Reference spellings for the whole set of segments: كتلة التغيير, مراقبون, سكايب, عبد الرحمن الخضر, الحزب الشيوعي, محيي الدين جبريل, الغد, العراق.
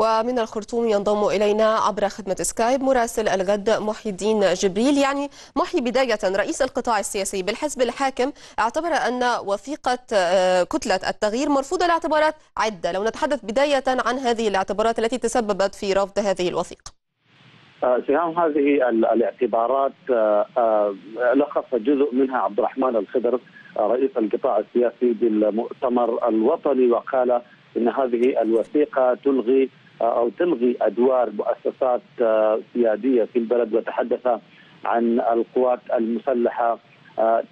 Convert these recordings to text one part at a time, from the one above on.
ومن الخرطوم ينضم إلينا عبر خدمة سكايب مراسل الغد محيي الدين جبريل. يعني محيي، بداية رئيس القطاع السياسي بالحزب الحاكم اعتبر أن وثيقة كتلة التغيير مرفوضة لاعتبارات عدة، لو نتحدث بداية عن هذه الاعتبارات التي تسببت في رفض هذه الوثيقة. سهام هذه الاعتبارات لخص جزء منها عبد الرحمن الخضر رئيس القطاع السياسي بالمؤتمر الوطني، وقال إن هذه الوثيقة تلغي أدوار مؤسسات سيادية في البلد، وتحدث عن القوات المسلحة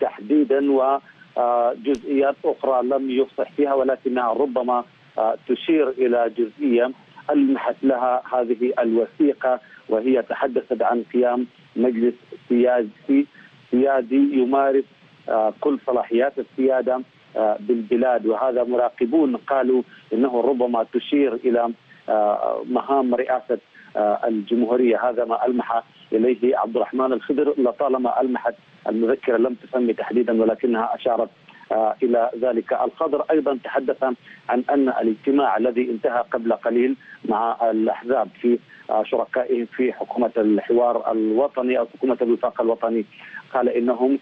تحديدا وجزئيات أخرى لم يفصح فيها، ولكنها ربما تشير إلى جزئية ألمحت لها هذه الوثيقة، وهي تحدثت عن قيام مجلس سيادي يمارس كل صلاحيات السيادة بالبلاد. وهذا مراقبون قالوا إنه ربما تشير إلى مهام رئاسة الجمهورية. هذا ما ألمح إليه عبد الرحمن الخضر، لطالما ألمحت المذكرة، لم تسمي تحديدا ولكنها أشارت إلى ذلك. الخضر أيضا تحدث عن أن الاجتماع الذي انتهى قبل قليل مع الأحزاب في شركائهم في حكومة الحوار الوطني أو حكومة الوفاق الوطني، قال إنهم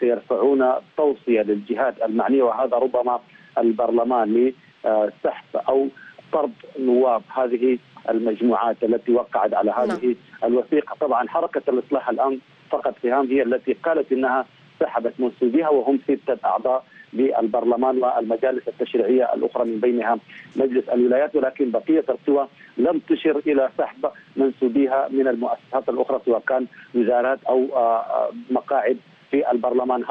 سيرفعون توصية للجهات المعنية، وهذا ربما البرلمان، لسحب أو طرد نواب هذه المجموعات التي وقعت على هذه الوثيقة. طبعا حركة الإصلاح الآن فقط سهام هي التي قالت إنها سحبت منسوبيها، وهم 6 أعضاء بالبرلمان والمجالس التشريعية الأخرى من بينها مجلس الولايات، ولكن بقية القوى لم تشر إلى سحب منسوبيها من المؤسسات الأخرى سواء كان وزارات أو مقاعد في البرلمان.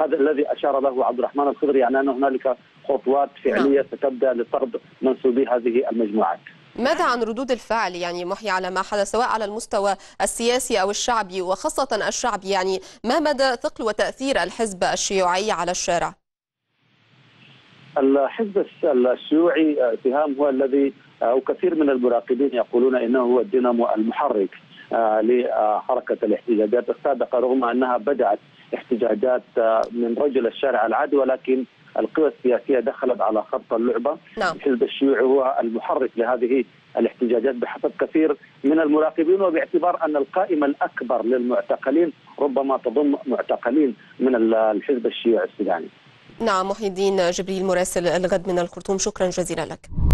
هذا الذي أشار له عبد الرحمن الخضر، يعني أن هنالك خطوات فعلية ستبدأ لطرد منسوبي هذه المجموعات. ماذا عن ردود الفعل يعني محيي على ما حدث سواء على المستوى السياسي أو الشعبي، وخاصة الشعبي؟ يعني ما مدى ثقل وتأثير الحزب الشيوعي على الشارع؟ الحزب الشيوعي سهام هو الذي، أو كثير من المراقبين يقولون إنه هو الدينامو المحرك لحركة الاحتجاجات السابقة، رغم أنها بدأت احتجاجات من رجل الشارع العادي، ولكن القوى السياسية دخلت على خط اللعبة. الحزب الشيوعي هو المحرك لهذه الاحتجاجات بحسب كثير من المراقبين، وباعتبار أن القائمة الأكبر للمعتقلين ربما تضم معتقلين من الحزب الشيوعي السوداني. نعم محيي الدين جبريل مراسل الغد من الخرطوم، شكرا جزيلا لك.